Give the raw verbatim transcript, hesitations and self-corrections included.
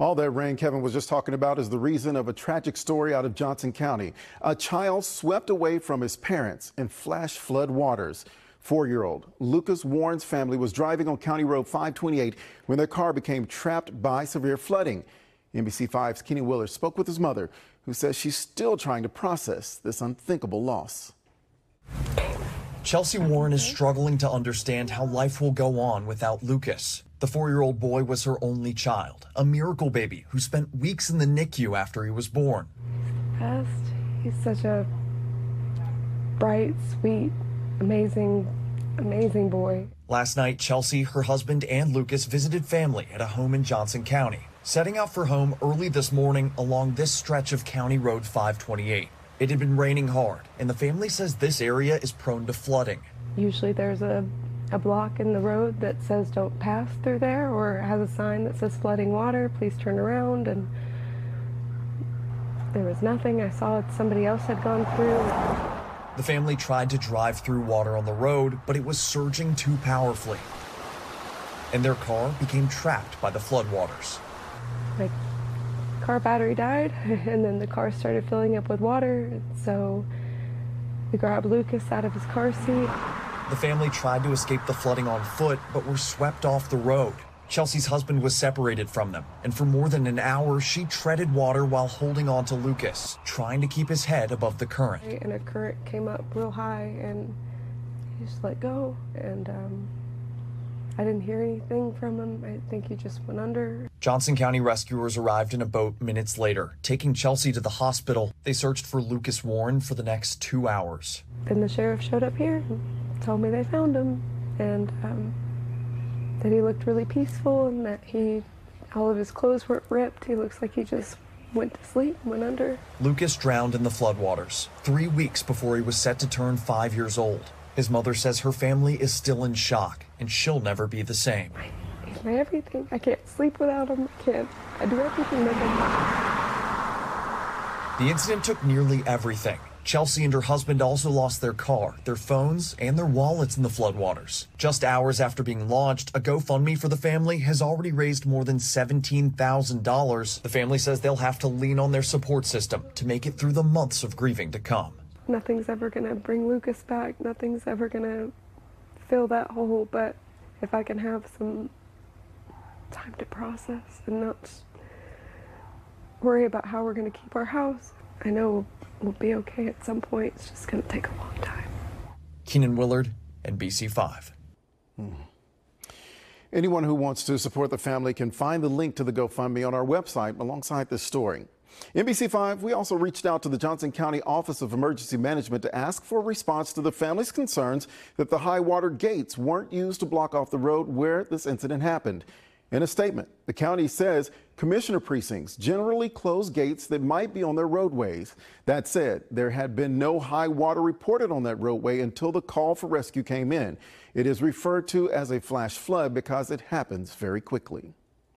All that rain Kevin was just talking about is the reason of a tragic story out of Johnson County. A child swept away from his parents in flash flood waters. Four-year-old Lucas Warren's family was driving on County Road five twenty-eight when their car became trapped by severe flooding. N B C five's Keenan Willard spoke with his mother, who says she's still trying to process this unthinkable loss. Chelsea Warren is struggling to understand how life will go on without Lucas. The four-year-old boy was her only child, a miracle baby who spent weeks in the N I C U after he was born. He's the best. He's such a bright, sweet, amazing, amazing boy. Last night, Chelsea, her husband, and Lucas visited family at a home in Johnson County, setting out for home early this morning along this stretch of County Road five twenty-eight. It had been raining hard, and the family says this area is prone to flooding. Usually there's a, a block in the road that says don't pass through there, or has a sign that says flooding water, please turn around, and there was nothing. I saw somebody else had gone through. The family tried to drive through water on the road, but it was surging too powerfully, and their car became trapped by the floodwaters. Like, car battery died, and then the car started filling up with water, so we grabbed Lucas out of his car seat. The family tried to escape the flooding on foot, but were swept off the road. Chelsea's husband was separated from them, and for more than an hour, she treaded water while holding on to Lucas, trying to keep his head above the current. And a current came up real high, and he just let go, and um, I didn't hear anything from him. I think he just went under. Johnson County rescuers arrived in a boat minutes later, taking Chelsea to the hospital. They searched for Lucas Warren for the next two hours. Then the sheriff showed up here and told me they found him, and um, that he looked really peaceful, and that he, all of his clothes weren't ripped. He looks like he just went to sleep, went under. Lucas drowned in the floodwaters three weeks before he was set to turn five years old. His mother says her family is still in shock, and she'll never be the same. He's my everything. I can't sleep without him. I can't. I do everything with him. The incident took nearly everything. Chelsea and her husband also lost their car, their phones, and their wallets in the floodwaters. Just hours after being launched, a GoFundMe for the family has already raised more than seventeen thousand dollars. The family says they'll have to lean on their support system to make it through the months of grieving to come. Nothing's ever going to bring Lucas back. Nothing's ever going to fill that hole. But if I can have some time to process and not worry about how we're going to keep our house, I know we'll be okay at some point. It's just going to take a long time. Keenan Willard, N B C five. Hmm. Anyone who wants to support the family can find the link to the GoFundMe on our website alongside this story. N B C five, we also reached out to the Johnson County Office of Emergency Management to ask for a response to the family's concerns that the high water gates weren't used to block off the road where this incident happened. In a statement, the county says commissioner precincts generally close gates that might be on their roadways. That said, there had been no high water reported on that roadway until the call for rescue came in. It is referred to as a flash flood because it happens very quickly.